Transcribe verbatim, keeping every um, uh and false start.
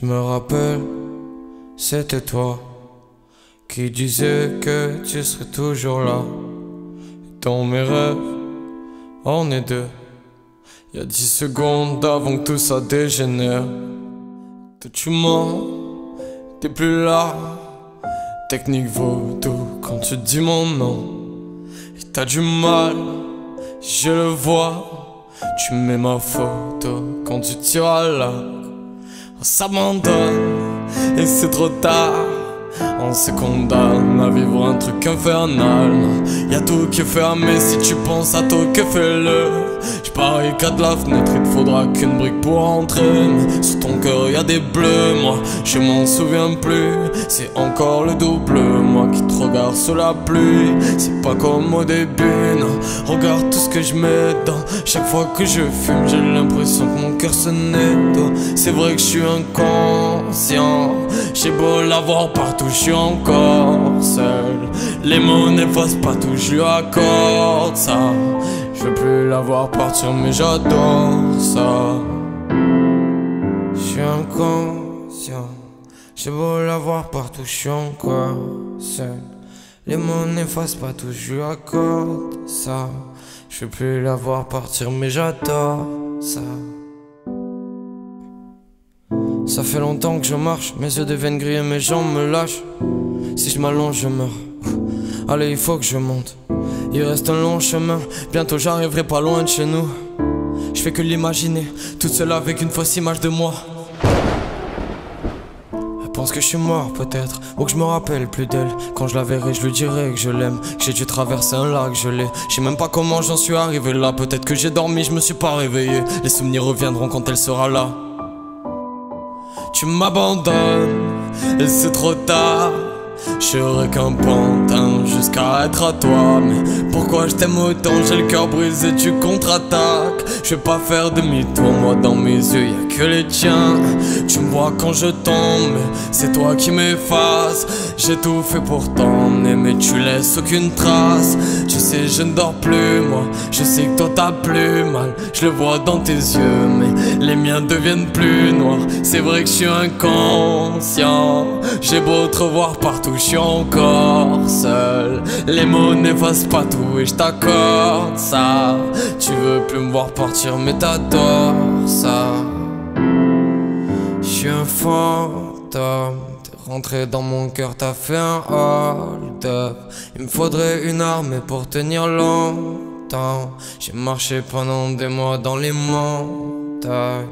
Je me rappelle, c'était toi qui disais que tu serais toujours là. Dans mes rêves, on est deux. Y a dix secondes avant que tout ça dégénère. Toi tu mens, t'es plus là. Technique vaudou quand tu dis mon nom. Et t'as du mal, je le vois. Tu mets ma photo quand tu tires à l'arc. On s'abandonne et c'est trop tard. On se condamne à vivre un truc infernal. Y'a tout qui est fermé, si tu penses à tout que fais-le. Je barricade la fenêtre, il te faudra qu'une brique pour entrer. Sous ton cœur y'a des bleus, moi je m'en souviens plus. C'est encore le double, moi qui te regarde sous la pluie. C'est pas comme au début, non. Regarde tout ce que je mets dans. Chaque fois que je fume, j'ai l'impression que mon cœur se nettoie. C'est vrai que je suis inconscient, j'ai beau l'avoir partout, je suis encore seul. Les mots n'effacent pas tout, je lui accorde ça. Je veux plus la voir partir, mais j'adore ça. Je suis inconscient, j'ai beau la voir partout, je suis encore seul. Les mots n'effacent pas tout, je lui accorde ça. Je veux plus la voir partir, mais j'adore ça. Ça fait longtemps que je marche, mes yeux deviennent gris et mes jambes me lâchent. Si je m'allonge, je meurs. Allez, il faut que je monte. Il reste un long chemin, bientôt j'arriverai pas loin de chez nous. Je fais que l'imaginer, toute seule avec une fausse image de moi. Elle pense que je suis mort peut-être, ou que je me rappelle plus d'elle. Quand je la verrai, je lui dirai que je l'aime, que j'ai dû traverser un lac gelé. Je sais même pas comment j'en suis arrivé là. Peut-être que j'ai dormi, je me suis pas réveillé. Les souvenirs reviendront quand elle sera là. Tu m'abandonnes, et c'est trop tard. Je serai qu'un pantin jusqu'à être à toi. Mais pourquoi je t'aime autant? J'ai le cœur brisé, tu contre-attaques. Je vais pas faire demi-tour, moi dans mes yeux y'a que les tiens. Tu me vois quand je tombe, c'est toi qui m'effaces. J'ai tout fait pour t'emmener, mais tu laisses aucune trace. Tu sais je ne dors plus, moi je sais que toi t'as plus mal. Je le vois dans tes yeux, mais les miens deviennent plus noirs. C'est vrai que je suis inconscient, j'ai beau te revoir partout, je suis encore seul. Les mots n'effacent pas tout et je t'accorde ça. Tu veux plus me voir partir mais t'adores ça. Je suis un fantôme, t'es rentré dans mon cœur, t'as fait un hold-up. Il me faudrait une armée pour tenir longtemps. J'ai marché pendant des mois dans les montagnes.